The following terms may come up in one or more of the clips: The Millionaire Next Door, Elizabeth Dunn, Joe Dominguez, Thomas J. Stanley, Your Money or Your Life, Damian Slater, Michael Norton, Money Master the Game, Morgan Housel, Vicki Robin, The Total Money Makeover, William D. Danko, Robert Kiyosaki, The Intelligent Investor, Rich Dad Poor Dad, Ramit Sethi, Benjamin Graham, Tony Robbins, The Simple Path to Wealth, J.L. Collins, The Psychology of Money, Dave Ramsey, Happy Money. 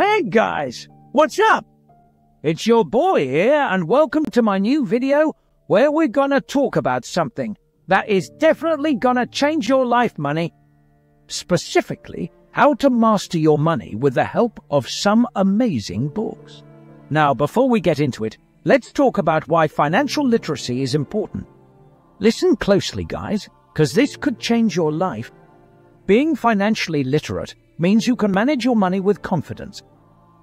Hey guys, what's up? It's your boy here and welcome to my new video where we're gonna talk about something that is definitely gonna change your life money. Specifically, how to master your money with the help of some amazing books. Now, before we get into it, let's talk about why financial literacy is important. Listen closely, guys, because this could change your life. Being financially literate means you can manage your money with confidence.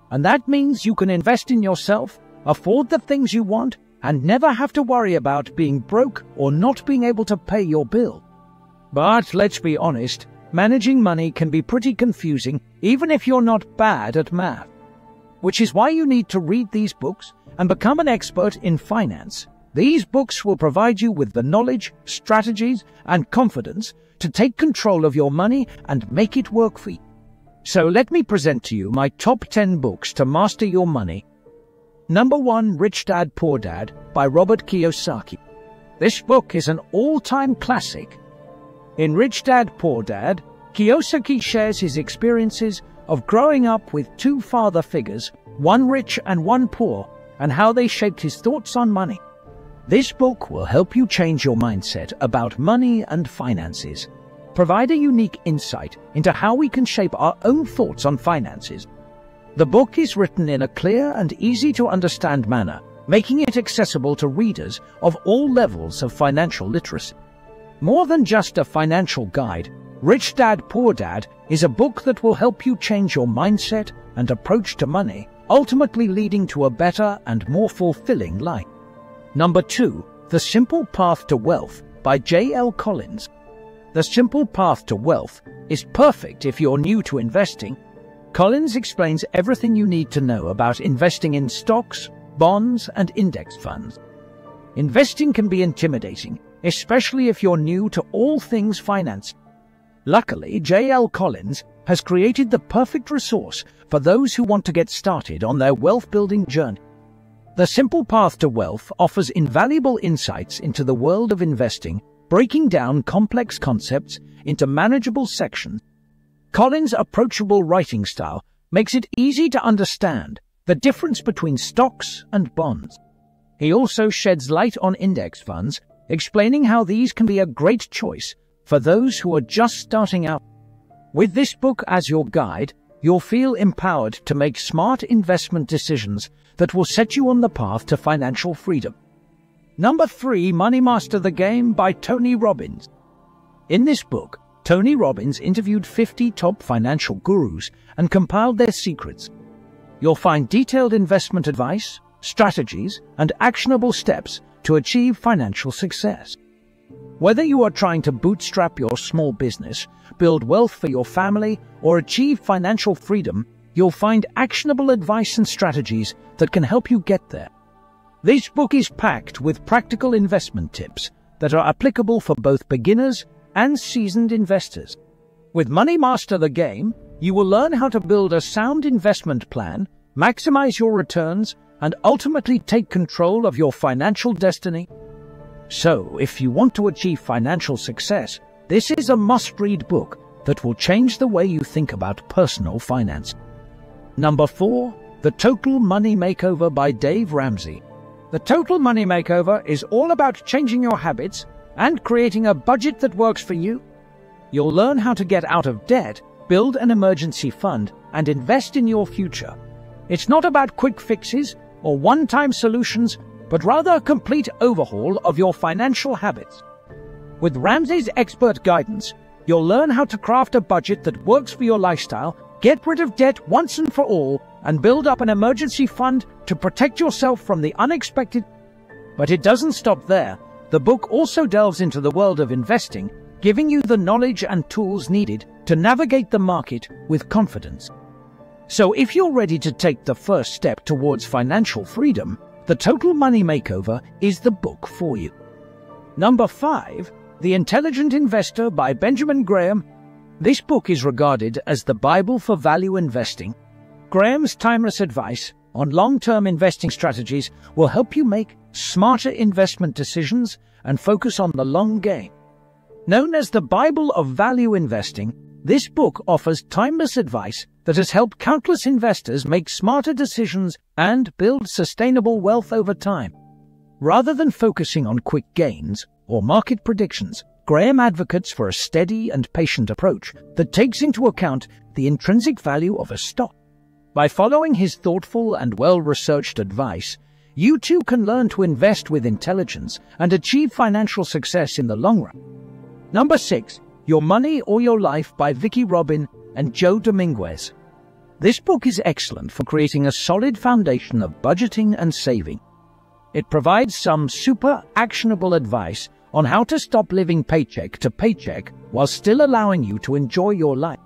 And that means you can invest in yourself, afford the things you want, and never have to worry about being broke or not being able to pay your bill. But let's be honest, managing money can be pretty confusing even if you're not bad at math. Which is why you need to read these books and become an expert in finance. These books will provide you with the knowledge, strategies, and confidence to take control of your money and make it work for you. So let me present to you my top 10 books to master your money. Number 1, Rich Dad Poor Dad by Robert Kiyosaki. This book is an all-time classic. In Rich Dad Poor Dad, Kiyosaki shares his experiences of growing up with two father figures, one rich and one poor, and how they shaped his thoughts on money. This book will help you change your mindset about money and finances, provide a unique insight into how we can shape our own thoughts on finances. The book is written in a clear and easy-to-understand manner, making it accessible to readers of all levels of financial literacy. More than just a financial guide, Rich Dad Poor Dad is a book that will help you change your mindset and approach to money, ultimately leading to a better and more fulfilling life. Number 2, The Simple Path to Wealth by J.L. Collins. The Simple Path to Wealth is perfect if you're new to investing. Collins explains everything you need to know about investing in stocks, bonds, and index funds. Investing can be intimidating, especially if you're new to all things finance. Luckily, J.L. Collins has created the perfect resource for those who want to get started on their wealth-building journey. The Simple Path to Wealth offers invaluable insights into the world of investing, breaking down complex concepts into manageable sections. Collins' approachable writing style makes it easy to understand the difference between stocks and bonds. He also sheds light on index funds, explaining how these can be a great choice for those who are just starting out. With this book as your guide, you'll feel empowered to make smart investment decisions that will set you on the path to financial freedom. Number 3, Money Master the Game by Tony Robbins. In this book, Tony Robbins interviewed 50 top financial gurus and compiled their secrets. You'll find detailed investment advice, strategies, and actionable steps to achieve financial success. Whether you are trying to bootstrap your small business, build wealth for your family, or achieve financial freedom, you'll find actionable advice and strategies that can help you get there. This book is packed with practical investment tips that are applicable for both beginners and seasoned investors. With Money Master the Game, you will learn how to build a sound investment plan, maximize your returns, and ultimately take control of your financial destiny. So, if you want to achieve financial success, this is a must-read book that will change the way you think about personal finance. Number 4, The Total Money Makeover by Dave Ramsey. The Total Money Makeover is all about changing your habits and creating a budget that works for you. You'll learn how to get out of debt, build an emergency fund, and invest in your future. It's not about quick fixes or one-time solutions, but rather a complete overhaul of your financial habits. With Ramsey's expert guidance, you'll learn how to craft a budget that works for your lifestyle, get rid of debt once and for all, and build up an emergency fund to protect yourself from the unexpected. But it doesn't stop there. The book also delves into the world of investing, giving you the knowledge and tools needed to navigate the market with confidence. So if you're ready to take the first step towards financial freedom, The Total Money Makeover is the book for you. Number 5, The Intelligent Investor by Benjamin Graham. This book is regarded as the Bible for value investing. Graham's timeless advice on long-term investing strategies will help you make smarter investment decisions and focus on the long game. Known as the Bible of value investing, this book offers timeless advice that has helped countless investors make smarter decisions and build sustainable wealth over time. Rather than focusing on quick gains or market predictions, Graham advocates for a steady and patient approach that takes into account the intrinsic value of a stock. By following his thoughtful and well-researched advice, you too can learn to invest with intelligence and achieve financial success in the long run. Number 6. Your Money or Your Life by Vicki Robin and Joe Dominguez. This book is excellent for creating a solid foundation of budgeting and saving. It provides some super actionable advice on how to stop living paycheck to paycheck while still allowing you to enjoy your life.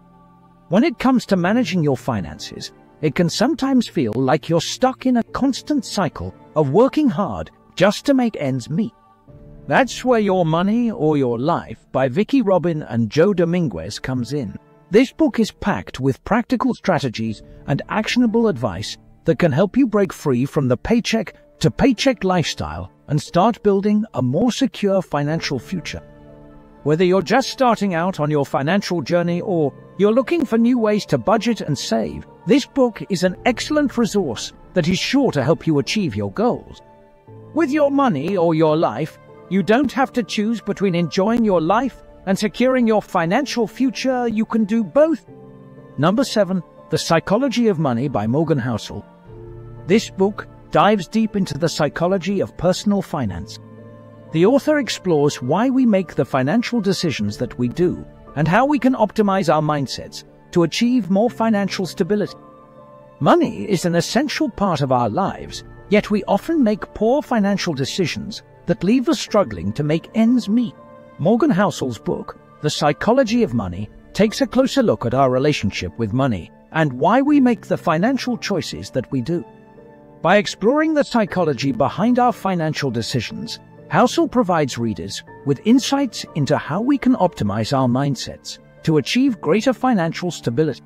When it comes to managing your finances, it can sometimes feel like you're stuck in a constant cycle of working hard just to make ends meet. That's where Your Money or Your Life by Vicki Robin and Joe Dominguez comes in. This book is packed with practical strategies and actionable advice that can help you break free from the paycheck to paycheck lifestyle and start building a more secure financial future. Whether you're just starting out on your financial journey or you're looking for new ways to budget and save, this book is an excellent resource that is sure to help you achieve your goals. With Your Money or Your Life, you don't have to choose between enjoying your life and securing your financial future. You can do both. Number 7. The Psychology of Money by Morgan Housel. This book dives deep into the psychology of personal finance. The author explores why we make the financial decisions that we do and how we can optimize our mindsets to achieve more financial stability. Money is an essential part of our lives, yet we often make poor financial decisions that leave us struggling to make ends meet. Morgan Housel's book, The Psychology of Money, takes a closer look at our relationship with money and why we make the financial choices that we do. By exploring the psychology behind our financial decisions, Housel provides readers with insights into how we can optimize our mindsets to achieve greater financial stability.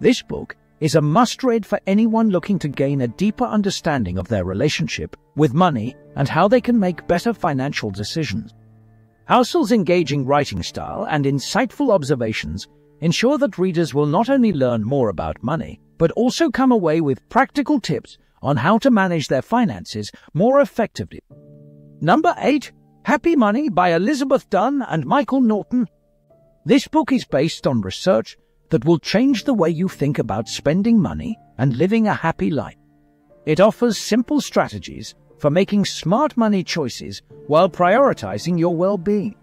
This book is a must-read for anyone looking to gain a deeper understanding of their relationship with money and how they can make better financial decisions. Housel's engaging writing style and insightful observations ensure that readers will not only learn more about money, but also come away with practical tips on how to manage their finances more effectively. Number 8. Happy Money by Elizabeth Dunn and Michael Norton. This book is based on research that will change the way you think about spending money and living a happy life. It offers simple strategies for making smart money choices while prioritizing your well-being.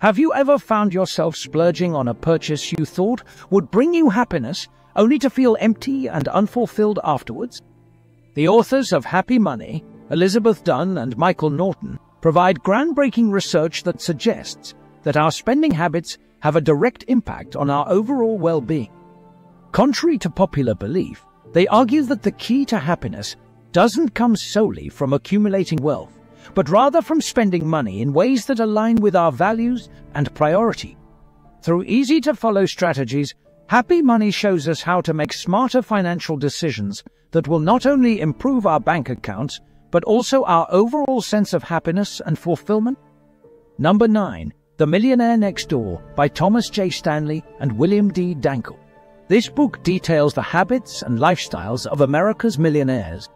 Have you ever found yourself splurging on a purchase you thought would bring you happiness, only to feel empty and unfulfilled afterwards? The authors of Happy Money, Elizabeth Dunn and Michael Norton, provide groundbreaking research that suggests that our spending habits have a direct impact on our overall well-being. Contrary to popular belief, they argue that the key to happiness doesn't come solely from accumulating wealth, but rather from spending money in ways that align with our values and priority. Through easy-to-follow strategies, Happy Money shows us how to make smarter financial decisions that will not only improve our bank accounts, but also our overall sense of happiness and fulfillment. Number 9. The Millionaire Next Door by Thomas J. Stanley and William D. Danko. This book details the habits and lifestyles of America's millionaires.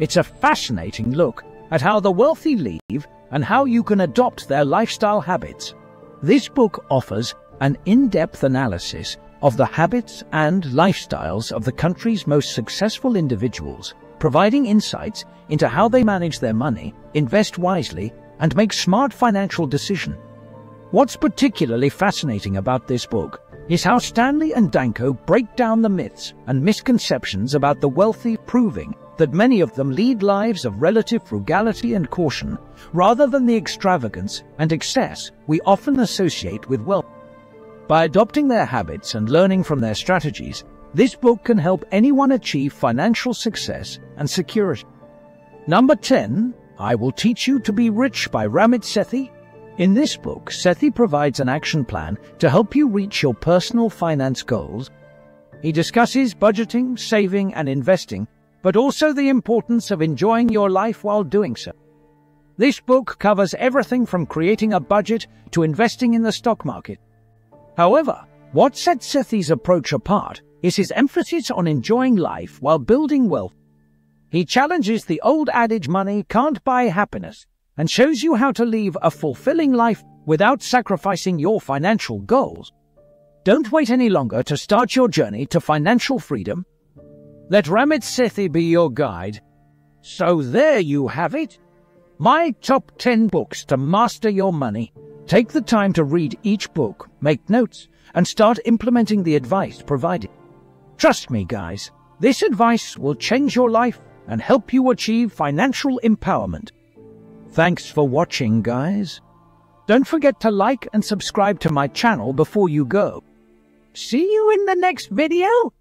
It's a fascinating look at how the wealthy live and how you can adopt their lifestyle habits. This book offers an in-depth analysis of the habits and lifestyles of the country's most successful individuals, providing insights into how they manage their money, invest wisely, and make smart financial decisions. What's particularly fascinating about this book is how Stanley and Danko break down the myths and misconceptions about the wealthy, proving that many of them lead lives of relative frugality and caution, rather than the extravagance and excess we often associate with wealth. By adopting their habits and learning from their strategies, this book can help anyone achieve financial success and security. Number 10. I Will Teach You to Be Rich by Ramit Sethi. In this book, Sethi provides an action plan to help you reach your personal finance goals. He discusses budgeting, saving, and investing, but also the importance of enjoying your life while doing so. This book covers everything from creating a budget to investing in the stock market. However, what sets Sethi's approach apart is his emphasis on enjoying life while building wealth. He challenges the old adage money can't buy happiness and shows you how to live a fulfilling life without sacrificing your financial goals. Don't wait any longer to start your journey to financial freedom. Let Ramit Sethi be your guide. So there you have it. My top 10 books to master your money. Take the time to read each book, make notes, and start implementing the advice provided. Trust me, guys, this advice will change your life and help you achieve financial empowerment. Thanks for watching, guys. Don't forget to like and subscribe to my channel before you go. See you in the next video!